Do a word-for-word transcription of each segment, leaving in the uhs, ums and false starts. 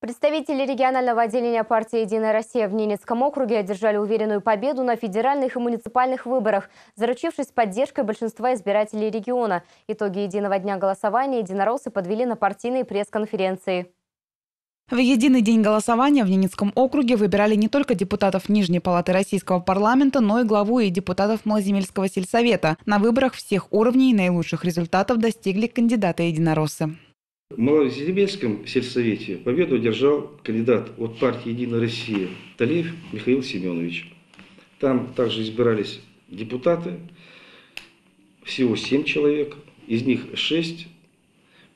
Представители регионального отделения партии «Единая Россия» в Ненецком округе одержали уверенную победу на федеральных и муниципальных выборах, заручившись поддержкой большинства избирателей региона. Итоги единого дня голосования единороссы подвели на партийной пресс-конференции. В единый день голосования в Ненецком округе выбирали не только депутатов Нижней палаты российского парламента, но и главу и депутатов Малоземельского сельсовета. На выборах всех уровней наилучших результатов достигли кандидаты-единороссы. В Малоземельском сельсовете победу одержал кандидат от партии «Единая Россия» Талиев Михаил Семенович. Там также избирались депутаты, всего семь человек, из них шесть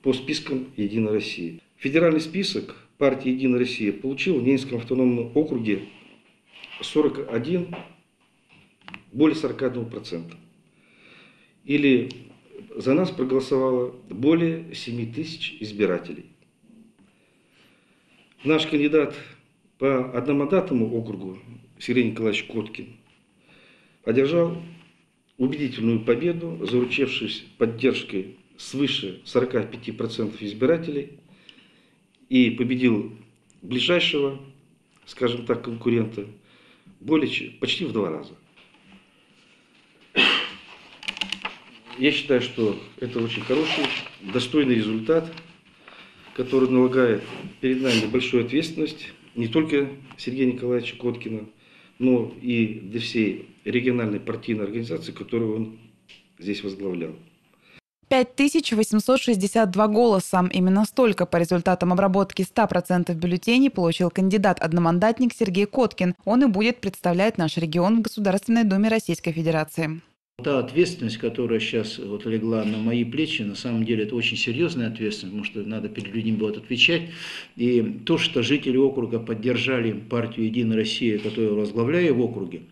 по спискам «Единой России». Федеральный список партии «Единая Россия» получил в Ненецком автономном округе сорок один, более сорока одного процента. Или за нас проголосовало более семи тысяч избирателей. Наш кандидат по одномандатному округу Сергей Николаевич Коткин одержал убедительную победу, заручившись поддержкой свыше сорока пяти процентов избирателей, и победил ближайшего, скажем так, конкурента более чем, почти в два раза. Я считаю, что это очень хороший, достойный результат, который налагает перед нами большую ответственность не только Сергея Николаевича Коткина, но и для всей региональной партийной организации, которую он здесь возглавлял. пять тысяч восемьсот шестьдесят два голоса. Именно столько по результатам обработки ста процентов бюллетеней получил кандидат-одномандатник Сергей Коткин. Он и будет представлять наш регион в Государственной Думе Российской Федерации. Та ответственность, которая сейчас вот легла на мои плечи, на самом деле это очень серьезная ответственность, потому что надо перед людьми будет отвечать. И то, что жители округа поддержали партию «Единая Россия», которую возглавляю в округе,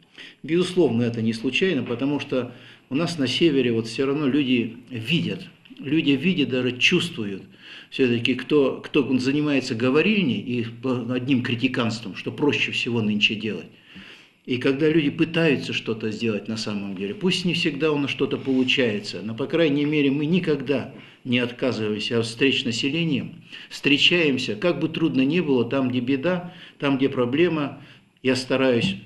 безусловно, это не случайно, потому что у нас на севере вот все равно люди видят, люди видят, даже чувствуют. Все-таки кто, кто занимается говорильней и одним критиканством, что проще всего нынче делать. И когда люди пытаются что-то сделать на самом деле, пусть не всегда у нас что-то получается, но, по крайней мере, мы никогда не отказываемся от встреч с населением, встречаемся, как бы трудно ни было, там, где беда, там, где проблема, я стараюсь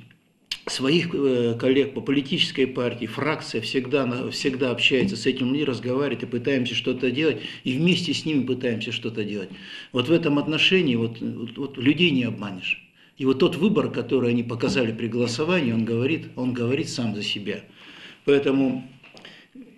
своих коллег по политической партии, фракция всегда, всегда общается с этим людьми, разговаривает и пытаемся что-то делать, и вместе с ними пытаемся что-то делать. Вот в этом отношении вот, вот, вот людей не обманешь. И вот тот выбор, который они показали при голосовании, он говорит, он говорит сам за себя. Поэтому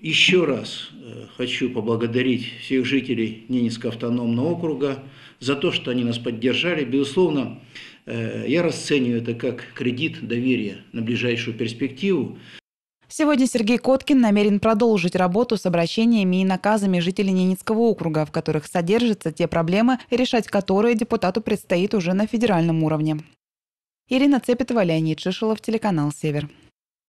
еще раз хочу поблагодарить всех жителей Ненецкого автономного округа за то, что они нас поддержали. Безусловно, я расцениваю это как кредит доверия на ближайшую перспективу. Сегодня Сергей Коткин намерен продолжить работу с обращениями и наказами жителей Ненецкого округа, в которых содержатся те проблемы, решать которые депутату предстоит уже на федеральном уровне. Ирина Цепитова, Леонид Шишилов, телеканал «Север».